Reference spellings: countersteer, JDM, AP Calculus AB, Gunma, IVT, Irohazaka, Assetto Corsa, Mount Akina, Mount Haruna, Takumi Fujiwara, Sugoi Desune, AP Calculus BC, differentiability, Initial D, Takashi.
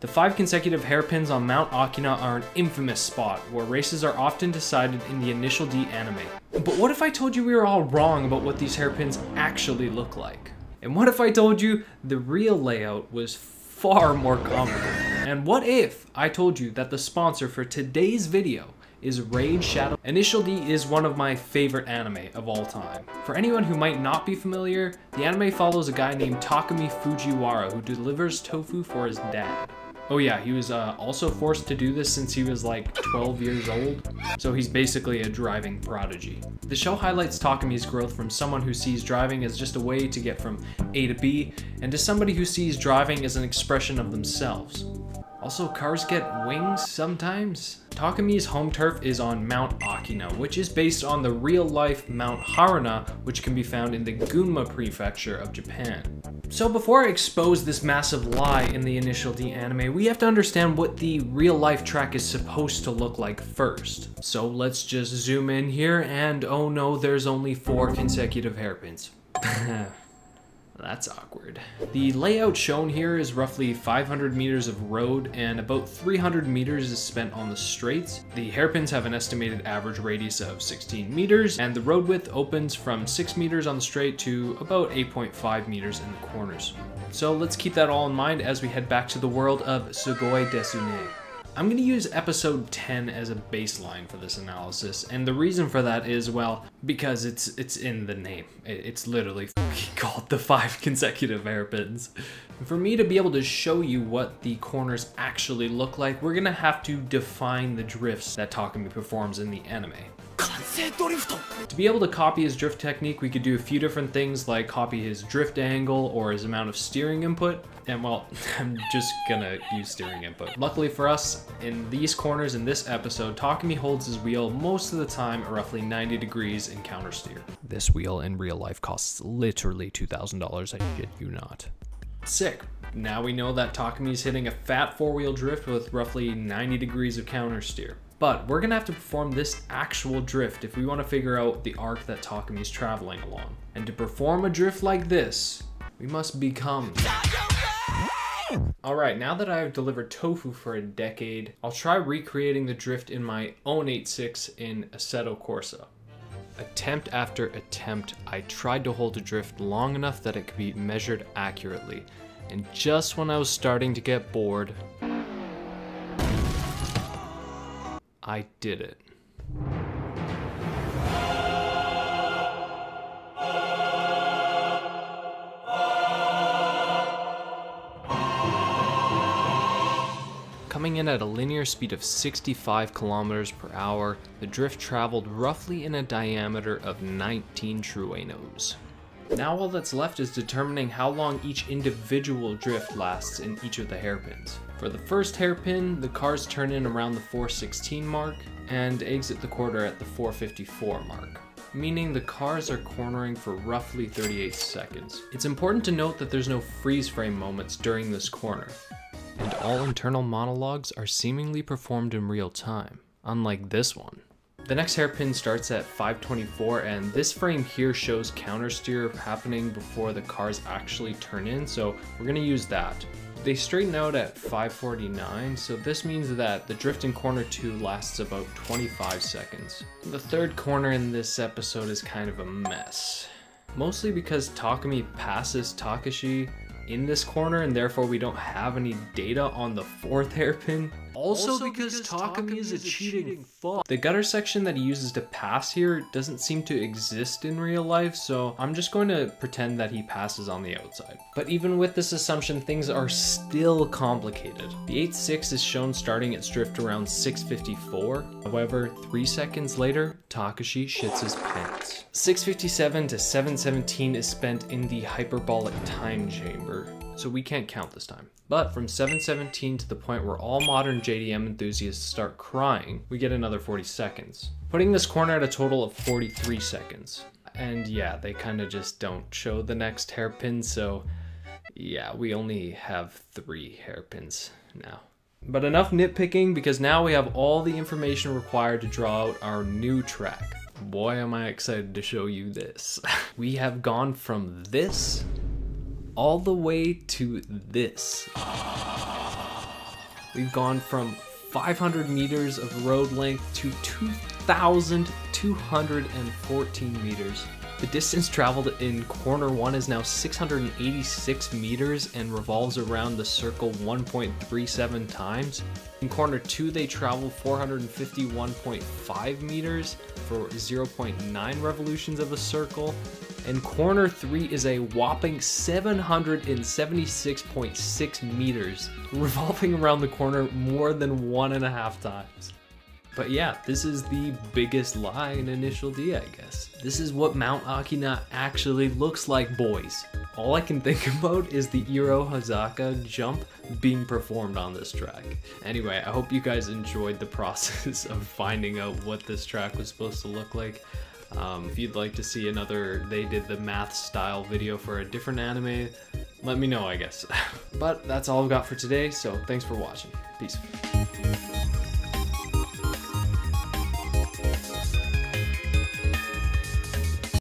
The 5 consecutive hairpins on Mount Akina are an infamous spot, where races are often decided in the Initial D anime. But what if I told you we were all wrong about what these hairpins actually look like? And what if I told you the real layout was far more comical? And what if I told you that the sponsor for today's video is Raid Shadow? Initial D is one of my favorite anime of all time. For anyone who might not be familiar, the anime follows a guy named Takumi Fujiwara who delivers tofu for his dad. Oh yeah, he was also forced to do this since he was like 12 years old, so he's basically a driving prodigy. The show highlights Takumi's growth from someone who sees driving as just a way to get from A to B, and to somebody who sees driving as an expression of themselves. Also, cars get wings sometimes? Takumi's home turf is on Mount Akina, which is based on the real-life Mount Haruna, which can be found in the Gunma prefecture of Japan. So before I expose this massive lie in the Initial D anime, we have to understand what the real-life track is supposed to look like first. So let's just zoom in here, and oh no, there's only 4 consecutive hairpins. That's awkward. The layout shown here is roughly 500 meters of road, and about 300 meters is spent on the straights. The hairpins have an estimated average radius of 16 meters, and the road width opens from 6 meters on the straight to about 8.5 meters in the corners. So let's keep that all in mind as we head back to the world of Sugoi Desune. I'm going to use episode 10 as a baseline for this analysis, and the reason for that is, well, because it's in the name. It's literally called the 5 consecutive hairpins. For me to be able to show you what the corners actually look like, we're going to have to define the drifts that Takumi performs in the anime. To be able to copy his drift technique, we could do a few different things, like copy his drift angle or his amount of steering input. And well, I'm just gonna use steering input. Luckily for us, in these corners in this episode, Takumi holds his wheel most of the time at roughly 90 degrees in countersteer. This wheel in real life costs literally $2,000, I shit you not. Sick. Now we know that Takumi's hitting a fat 4-wheel drift with roughly 90 degrees of countersteer. But we're gonna have to perform this actual drift if we want to figure out the arc that Takumi's traveling along. And to perform a drift like this, we must become... Alright, now that I've delivered tofu for a decade, I'll try recreating the drift in my own 86 in Assetto Corsa. Attempt after attempt, I tried to hold a drift long enough that it could be measured accurately. And just when I was starting to get bored, I did it. Coming in at a linear speed of 65 kilometers per hour, the drift traveled roughly in a diameter of 19 truenos. Now all that's left is determining how long each individual drift lasts in each of the hairpins. For the first hairpin, the cars turn in around the 416 mark and exit the quarter at the 454 mark, meaning the cars are cornering for roughly 38 seconds. It's important to note that there's no freeze frame moments during this corner, and all internal monologues are seemingly performed in real time, unlike this one. The next hairpin starts at 524, and this frame here shows countersteer happening before the cars actually turn in, so we're going to use that. They straighten out at 549, so this means that the drift in corner 2 lasts about 25 seconds. The third corner in this episode is kind of a mess, mostly because Takumi passes Takashi in this corner, and therefore we don't have any data on the fourth hairpin. Also because Takumi is a cheating fuck. The gutter section that he uses to pass here doesn't seem to exist in real life, so I'm just going to pretend that he passes on the outside. But even with this assumption, things are still complicated. The 86 is shown starting its drift around 6:54. However, 3 seconds later, Takashi shits his pants. 6:57 to 7:17 is spent in the hyperbolic time chamber, so we can't count this time. But from 7:17 to the point where all modern JDM enthusiasts start crying, we get another 40 seconds, putting this corner at a total of 43 seconds. And yeah, they kind of just don't show the next hairpin, so yeah, we only have 3 hairpins now. But enough nitpicking, because now we have all the information required to draw out our new track. Boy, am I excited to show you this. We have gone from this all the way to this. we've gone from 500 meters of road length to 2,214 meters. The distance traveled in corner 1 is now 686 meters and revolves around the circle 1.37 times. In corner 2, they travel 451.5 meters for 0.9 revolutions of a circle. And corner 3 is a whopping 776.6 meters, revolving around the corner more than 1.5 times. But yeah, this is the biggest lie in Initial D, I guess. This is what Mount Akina actually looks like, boys. All I can think about is the Irohazaka jump being performed on this track. Anyway, I hope you guys enjoyed the process of finding out what this track was supposed to look like. If you'd like to see another They Did the Math style video for a different anime, let me know, I guess. But that's all I've got for today, so thanks for watching. Peace.